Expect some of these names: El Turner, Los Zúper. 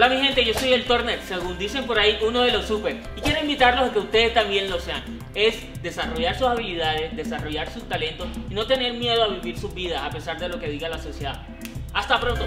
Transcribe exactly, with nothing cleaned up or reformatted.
Hola mi gente, yo soy El Turner, según dicen por ahí, uno de los super, y quiero invitarlos a que ustedes también lo sean. Es desarrollar sus habilidades, desarrollar sus talentos y no tener miedo a vivir sus vidas a pesar de lo que diga la sociedad. ¡Hasta pronto!